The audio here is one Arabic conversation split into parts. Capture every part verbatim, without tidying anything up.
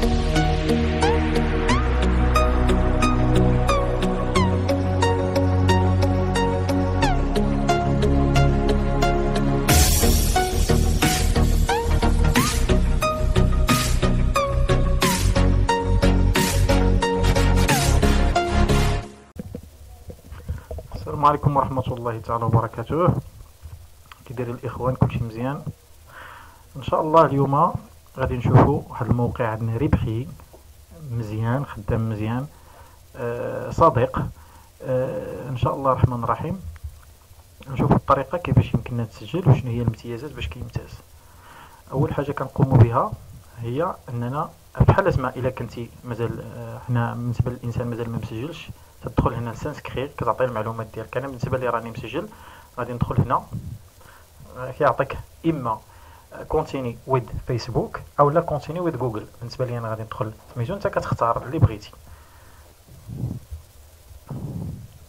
السلام عليكم ورحمة الله تعالى وبركاته. كي داير الإخوان؟ كلشي مزيان إن شاء الله. اليوم غادي نشوفو واحد الموقع عندنا ربحي مزيان، خدام مزيان، آه صديق، آه إن شاء الله الرحمن الرحيم. نشوفو الطريقة كيفاش يمكننا نسجل وشنو هي الامتيازات باش كيمتاز. أول حاجة كنقومو بها هي أننا بحال اسمها، إلا كنتي مازال حنا بالنسبة للإنسان مازال ما مسجلش، تدخل هنا لسانسكرير كتعطي المعلومات ديالك. انا بالنسبه لي راني مسجل، غادي ندخل هنا كيعطيك اما كونتيني ويد فيسبوك او لا كونتيني ويد جوجل. بالنسبه لي انا غادي ندخل سميتو، انت كتختار اللي بغيتي.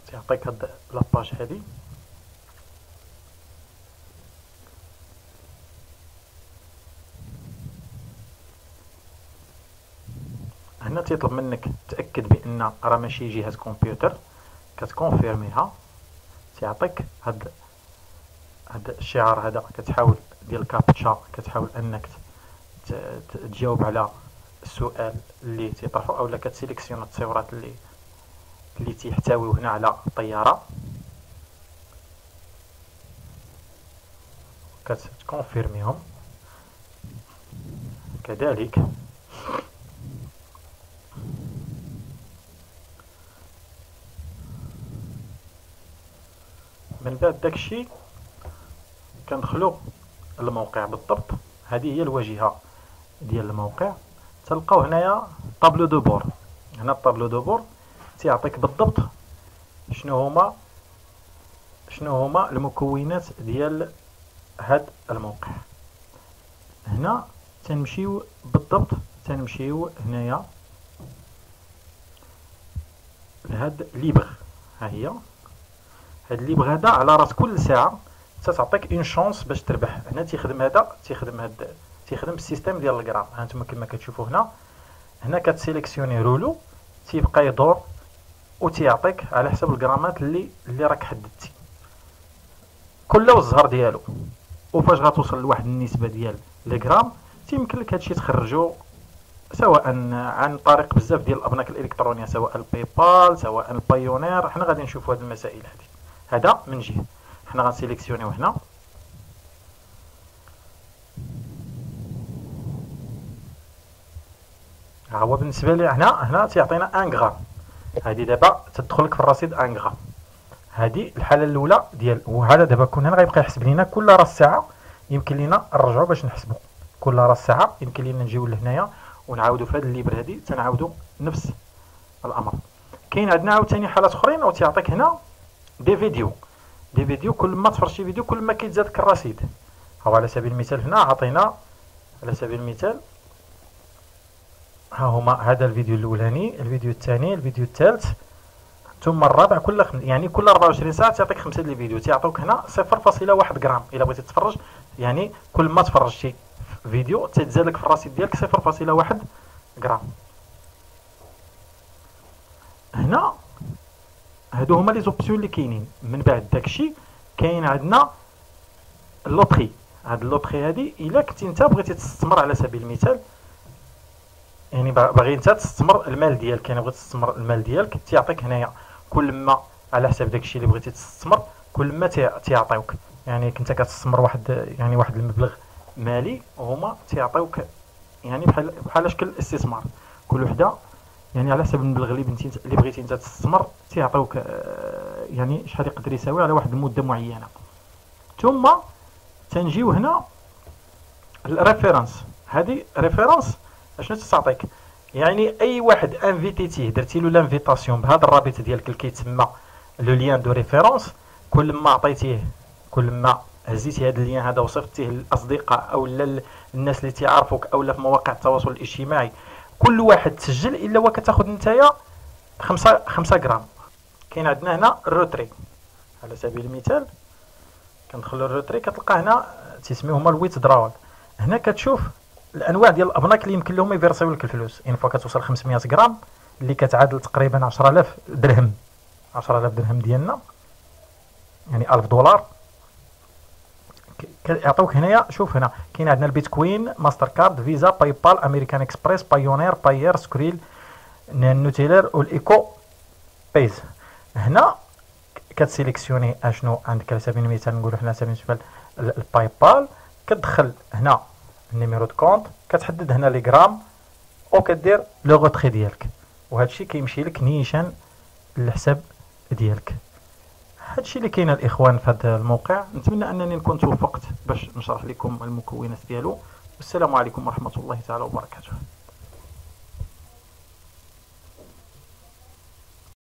تيعطيك هاد لاباج هادي، هنا تيطلب منك تأكد بأن راه ماشي جهاز كمبيوتر، كتكونفيرميها. تيعطيك هاد هاد الشعار هذا، كتحاول ديال كابتشا، كتحاول انك تجاوب على السؤال اللي تيطرحو اولا كتسيليكسيون التصويرات اللي اللي تيحتويو هنا على الطيارة. كتكونفيرميهم كذلك. من بعد داكشي كندخلو الموقع بالضبط. هذه هي الواجهه ديال الموقع. تلقاو هنايا طابلو دو بور، هنا الطابلو دو بور تيعطيك بالضبط شنو هما شنو هما المكونات ديال هاد الموقع. هنا تنمشيو بالضبط، تنمشيو هنايا لهاد ليبر. ها هي هاد اللي بغا هذا، على راس كل ساعه تتعطيك اون شونس باش تربح. هنا تيخدم هذا، تيخدم هاد تيخدم بالسيستم ديال الجرام. ها نتوما كما كتشوفوا هنا، هنا كتسيليكسيوني رولو، تيبقى يدور و تيعطيك على حسب الجرامات اللي اللي راك حددتي، كله والزهر ديالو. وفاش غتوصل لواحد النسبه ديال الجرام تيمكن لك هادشي تخرجو، سواء عن طريق بزاف ديال الابنك الالكترونيه، سواء الباي بال، سواء البايونير. حنا غادي نشوفوا هاد المسائل هادي. هذا من جهه، حنا غنسيليكسيونيو هنا، ها هو بالنسبه لي هنا هنا تيعطينا ان غرام. هذه دابا تدخلك في الرصيد ان غرام. هذه الحاله الاولى ديال، وهذا دابا كون هنا غيبقى يحسب لينا كل راس ساعه، يمكن لينا نرجعو باش نحسبو كل راس ساعه. يمكن لينا نجيو لهنايا ونعاودو في هذا الليبر هذه، تنعاودو نفس الامر. كاين عندنا عاوتاني حالات اخرين، او تيعطيك هنا دي فيديو دي فيديو كل ما تفرجتي فيديو كل ما كيتزادك الرصيد. ها على سبيل المثال هنا عطينا على سبيل المثال، ها هما هذا الفيديو الاولاني، الفيديو الثاني، الفيديو الثالث، ثم الرابع. كل خم... يعني كل أربعة وعشرين ساعه تعطيك خمسه ديال الفيديو. تيعطوك هنا صفر فاصلة واحد غرام الا بغيتي تتفرج، يعني كل ما تفرجتي فيديو تتزادك في الرصيد ديالك صفر فاصلة واحد غرام. هنا هادو هما لي زوبسيون اللي كاينين. من بعد داكشي كاين عندنا لوطري. هاد لوطري هادي الا كنتي نتا بغيتي تستثمر على سبيل المثال، يعني باغي نتا تستثمر المال ديالك، يعني بغيتي تستثمر المال ديالك، تيعطيك هنايا كل ما على حساب داكشي اللي بغيتي تستثمر كل ما تيعطيوك. يعني كنت كتستثمر واحد يعني واحد المبلغ مالي، وهما تيعطيوك يعني بحال بحال شكل الاستثمار. كل وحده يعني على حسب المبلغ اللي بنتي اللي بغيتي انت تستثمر تيعطيوك يعني شحال يقدر يساوي على واحد المده معينه. ثم تنجيو هنا الريفيرنس. هذه ريفيرنس اشنو تعطيك؟ يعني اي واحد انفيتيتيه، درتي له لانفيتاسيون بهذا الرابط ديالك اللي كيتسمى لو ليان دو ريفيرنس، كل ما عطيتيه كل ما هزيتي هذا الليان هذا وصفتيه للاصدقاء او للناس اللي تيعرفوك او لا في مواقع التواصل الاجتماعي، كل واحد تسجل الا هو كتاخذ نتايا خمسة خمسة غرام. كاين عندنا هنا الروتري على سبيل المثال، كندخل للروتري كتلقى هنا تيسميو هما الويت دراول. هنا كتشوف الانواع ديال الابناك اللي يمكن لهم يفيرسيو لك الفلوس ان فوا كتوصل خمسمية غرام اللي كتعادل تقريبا عشرة آلاف درهم. عشرة آلاف درهم ديالنا يعني ألف دولار كيعطيوك هنايا. شوف هنا كاين عندنا البيتكوين، ماستر كارد، فيزا، باي بال، امريكان اكسبريس، بايونير، باير، سكريل، نوتيلر والايكو بيز. هنا كتسيليكسيوني اشنو عندك. على سبيل المثال نقولوا حنا على سبيل المثال الباي بال، كتدخل هنا النيميرو دو كونت، كتحدد هنا لي غرام وكدير لو غوتري ديالك، وهادشي كيمشي لك نيشان للحساب ديالك. هادشي اللي كاين الاخوان في هذا الموقع. نتمنى انني نكون توفقت باش نشرح لكم المكونات ديالو، والسلام عليكم ورحمه الله تعالى وبركاته.